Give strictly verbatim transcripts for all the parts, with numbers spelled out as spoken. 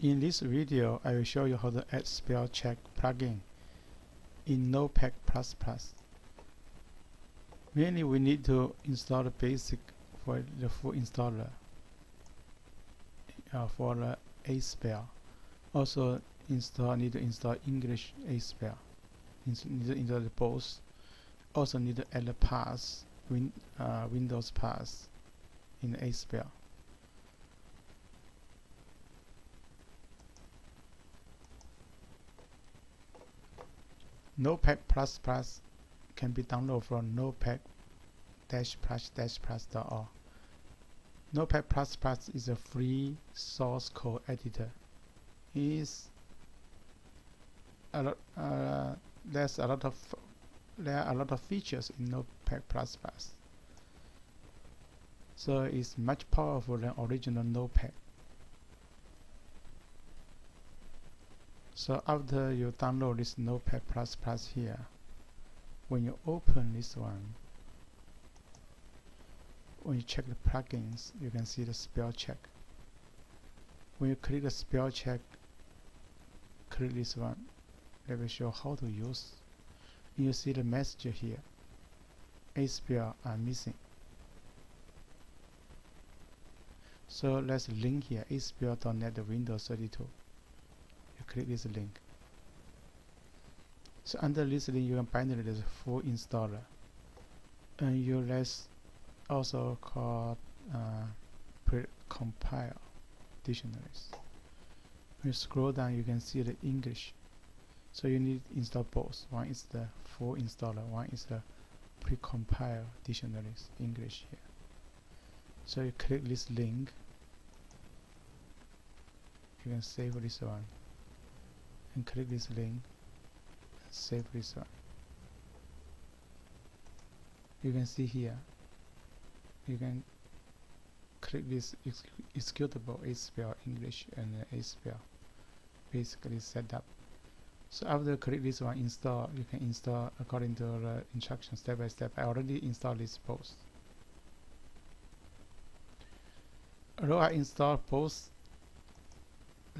In this video, I will show you how to add spell check plugin in Notepad plus plus. Mainly, we need to install the basic for the full installer uh, for the Aspell. Also, install need to install English Aspell. Ins need to install the both. Also, need to add the path win uh, Windows path in the Aspell. Notepad plus plus can be downloaded from notepad dash plus plus dot org. Notepad plus plus is a free source code editor. It is a lot, uh, there's a lot of there are a lot of features in Notepad plus plus. So it's much powerful than original Notepad. So after you download this Notepad plus plus here, when you open this one, when you check the plugins, you can see the spell check. When you click the spell check, click this one. Let me show how to use. You see the message here. A spell are missing. So let's link here, Aspell dot net Windows thirty-two. Click this link. So under this link you can binary the full installer, and you let's also call uh, pre-compile dictionaries. When you scroll down, you can see the English. So you need to install both. One is the full installer, one is the pre-compile dictionaries English here. So you click this link. You can save this one. And click this link, save this one. You can see here, you can click this ex executable Aspell English and Aspell basically set up. So after click this one install, you can install according to the instruction step by step. I already installed this both. Although I installed both,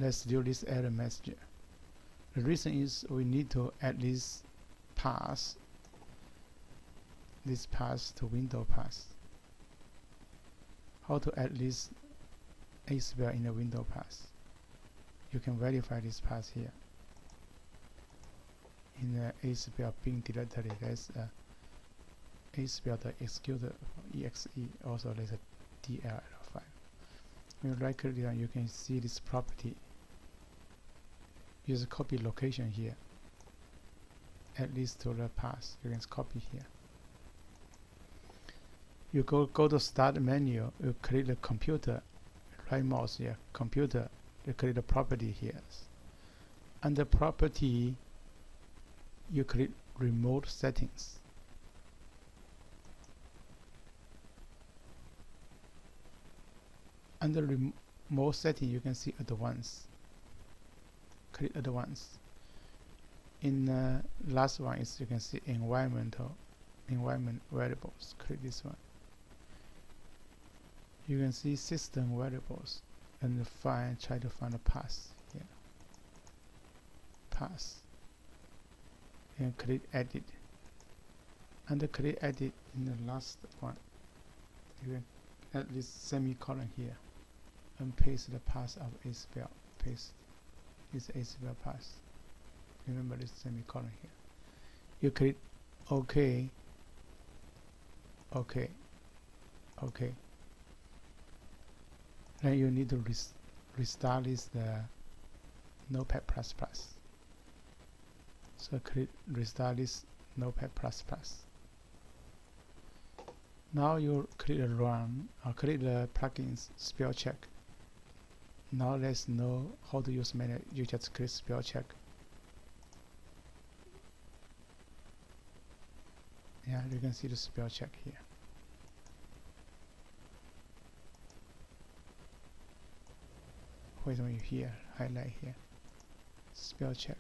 let's do this error message. The reason is we need to add this path, this path to window path. How to add this Aspell in the window path? You can verify this path here. In the Aspell bin directory, there's a Aspell.executable.exe, also there's a D L L file. When you right click here, you can see this property. Use copy location here, at least to the path. You can copy here. You go go to start menu. You click the computer, right mouse here, computer. You click the property here. Under property, you click remote settings. Under remote setting, you can see advanced. Click advanced. In the uh, last one is you can see environmental environment variables. Click this one. You can see system variables and find try to find a path here. Path. And click edit. Under click edit in the last one, you can add this semicolon here and paste the path of Aspell. Paste. This Aspell path. Remember this semicolon here. You click OK, OK, OK. Then you need to rest restart this the Notepad plus plus. So click restart this Notepad plus plus. Now you click the run or click the plugins spell check. Now let's know how to use menu. You just click spell check. Yeah, you can see the spell check here. Wait a minute here, highlight here. Spell check.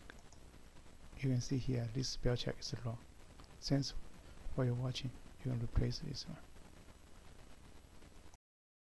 You can see here, this spell check is wrong. Thanks for your watching. You can replace this one.